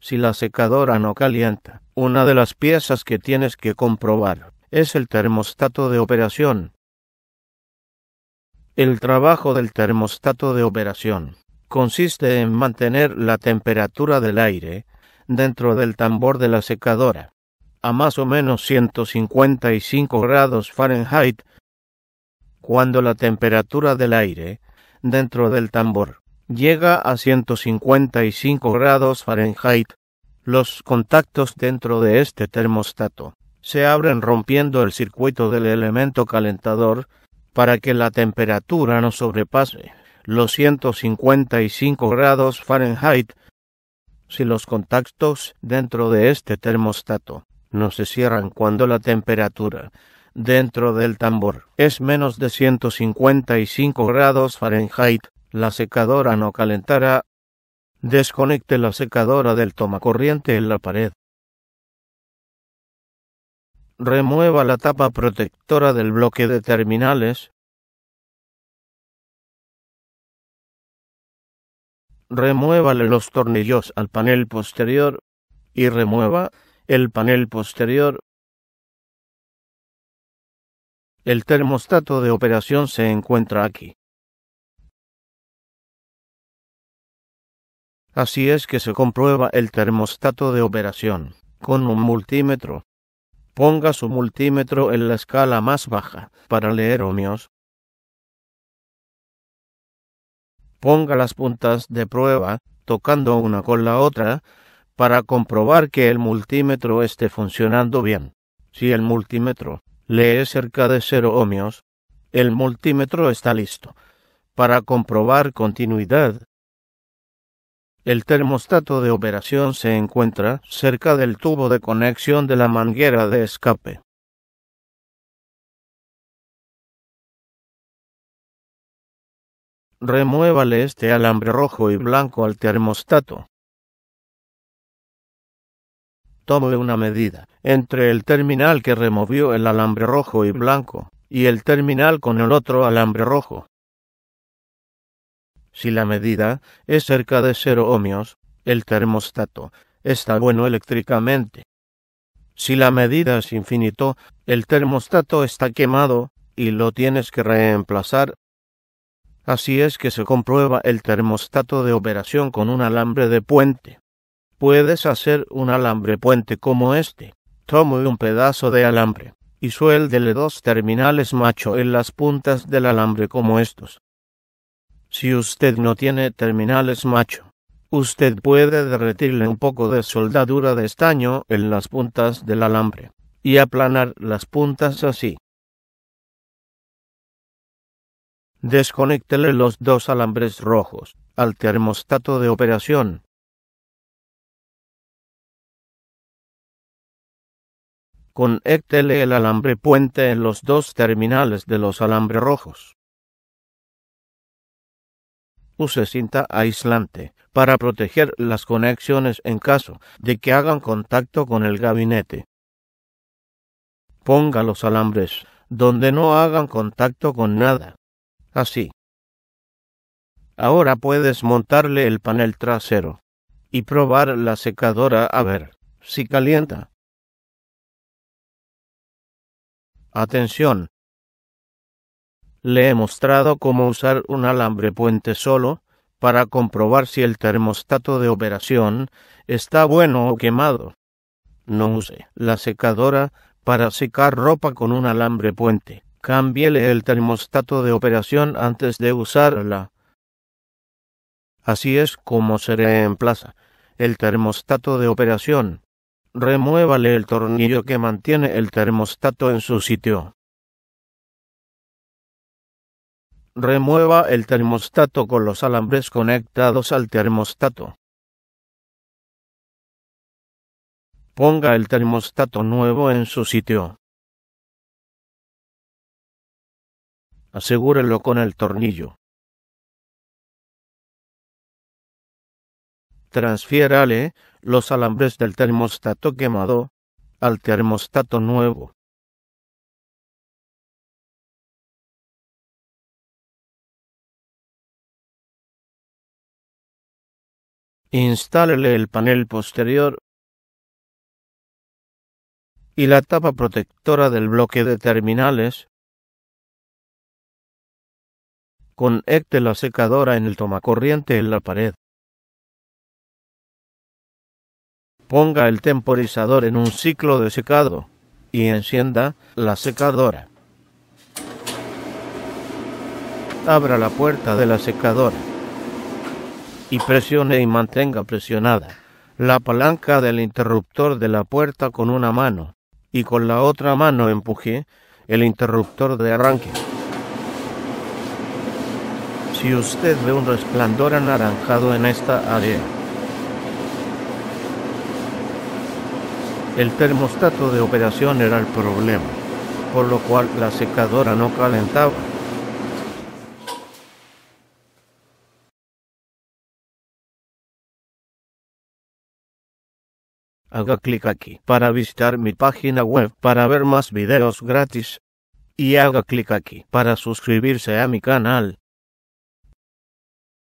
Si la secadora no calienta, una de las piezas que tienes que comprobar es el termostato de operación. El trabajo del termostato de operación consiste en mantener la temperatura del aire dentro del tambor de la secadora a más o menos 155 grados Fahrenheit. Cuando la temperatura del aire dentro del tambor llega a 155 grados Fahrenheit, los contactos dentro de este termostato se abren rompiendo el circuito del elemento calentador para que la temperatura no sobrepase los 155 grados Fahrenheit. Si los contactos dentro de este termostato no se cierran cuando la temperatura dentro del tambor es menos de 155 grados Fahrenheit, la secadora no calentará. Desconecte la secadora del tomacorriente en la pared. Remueva la tapa protectora del bloque de terminales. Remuévale los tornillos al panel posterior y remueva el panel posterior. El termostato de operación se encuentra aquí. Así es que se comprueba el termostato de operación con un multímetro. Ponga su multímetro en la escala más baja para leer ohmios. Ponga las puntas de prueba tocando una con la otra para comprobar que el multímetro esté funcionando bien. Si el multímetro lee cerca de 0 ohmios, el multímetro está listo. Para comprobar continuidad, el termostato de operación se encuentra cerca del tubo de conexión de la manguera de escape. Remuévale este alambre rojo y blanco al termostato. Tome una medida entre el terminal que removió el alambre rojo y blanco y el terminal con el otro alambre rojo. Si la medida es cerca de 0 ohmios, el termostato está bueno eléctricamente. Si la medida es infinito, el termostato está quemado y lo tienes que reemplazar. Así es que se comprueba el termostato de operación con un alambre de puente. Puedes hacer un alambre puente como este. Tome un pedazo de alambre y suéldele dos terminales macho en las puntas del alambre como estos. Si usted no tiene terminales macho, usted puede derretirle un poco de soldadura de estaño en las puntas del alambre y aplanar las puntas así. Desconéctele los dos alambres rojos al termostato de operación. Conéctele el alambre puente en los dos terminales de los alambres rojos. Use cinta aislante para proteger las conexiones en caso de que hagan contacto con el gabinete. Ponga los alambres donde no hagan contacto con nada. Así. Ahora puedes montarle el panel trasero y probar la secadora a ver si calienta. Atención. Le he mostrado cómo usar un alambre puente solo para comprobar si el termostato de operación está bueno o quemado. No use la secadora para secar ropa con un alambre puente. Cámbiele el termostato de operación antes de usarla. Así es como se reemplaza el termostato de operación. Remuévale el tornillo que mantiene el termostato en su sitio. Remueva el termostato con los alambres conectados al termostato. Ponga el termostato nuevo en su sitio. Asegúrelo con el tornillo. Transfiérale los alambres del termostato quemado al termostato nuevo. Instálele el panel posterior y la tapa protectora del bloque de terminales. Conecte la secadora en el tomacorriente en la pared. Ponga el temporizador en un ciclo de secado y encienda la secadora. Abra la puerta de la secadora y presione y mantenga presionada la palanca del interruptor de la puerta con una mano y con la otra mano empuje el interruptor de arranque. Si usted ve un resplandor anaranjado en esta área, el termostato de operación era el problema, por lo cual la secadora no calentaba. Haga clic aquí para visitar mi página web para ver más videos gratis y haga clic aquí para suscribirse a mi canal.